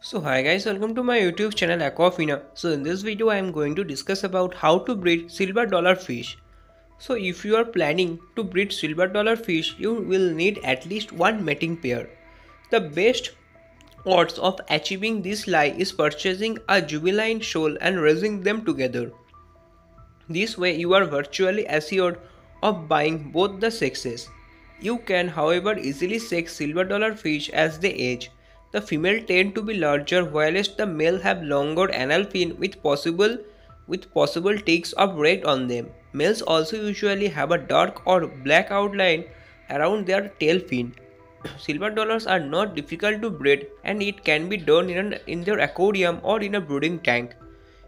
So hi guys, welcome to my YouTube channel Aqua Fina. So in this video I am going to discuss about how to breed silver dollar fish. So if you are planning to breed silver dollar fish, you will need at least one mating pair. The best odds of achieving this lie is purchasing a juvenile shoal and raising them together. This way you are virtually assured of buying both the sexes. You can however easily sex silver dollar fish as they age. The female tend to be larger, whilst the male have longer anal fin with possible ticks of red on them. Males also usually have a dark or black outline around their tail fin. Silver dollars are not difficult to breed, and it can be done in their aquarium or in a brooding tank.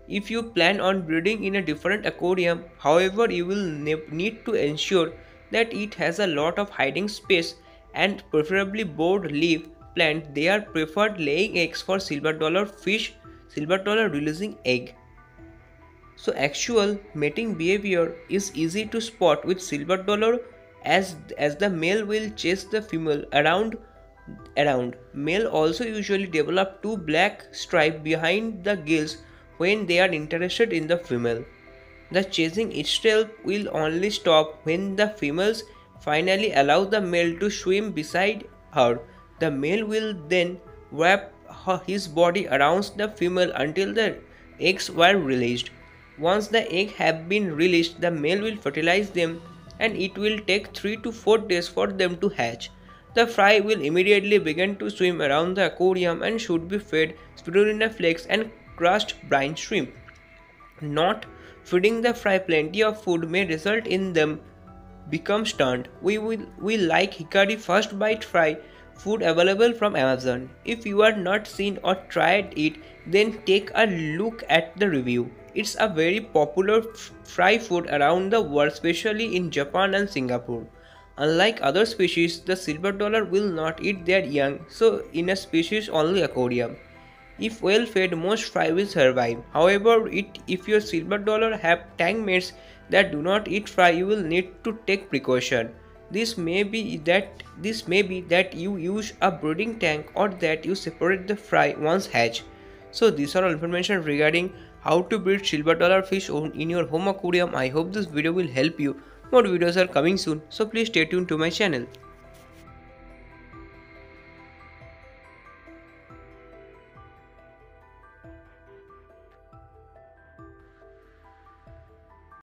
If you plan on breeding in a different aquarium, however, you will need to ensure that it has a lot of hiding space and preferably broad leaf plant. They are preferred laying eggs for silver dollar fish, silver dollar releasing egg. So actual mating behavior is easy to spot with silver dollar as the male will chase the female around. Male also usually develop two black stripes behind the gills when they are interested in the female. The chasing itself will only stop when the females finally allow the male to swim beside her. The male will then wrap his body around the female until the eggs were released. Once the eggs have been released, the male will fertilize them, and it will take 3 to 4 days for them to hatch. The fry will immediately begin to swim around the aquarium and should be fed spirulina flakes and crushed brine shrimp. Not feeding the fry plenty of food may result in them become stunned. We like Hikari first bite fry food available from Amazon. If you are not seen or tried it, then take a look at the review. It's a very popular fry food around the world, especially in Japan and Singapore. Unlike other species, the silver dollar will not eat their young, so in a species only aquarium. If well fed, most fry will survive. However, if your silver dollar have tank mates that do not eat fry, you will need to take precaution. This may be that you use a brooding tank or that you separate the fry once hatched. So these are all information regarding how to breed silver dollar fish in your home aquarium. I hope this video will help you. More videos are coming soon, so please stay tuned to my channel.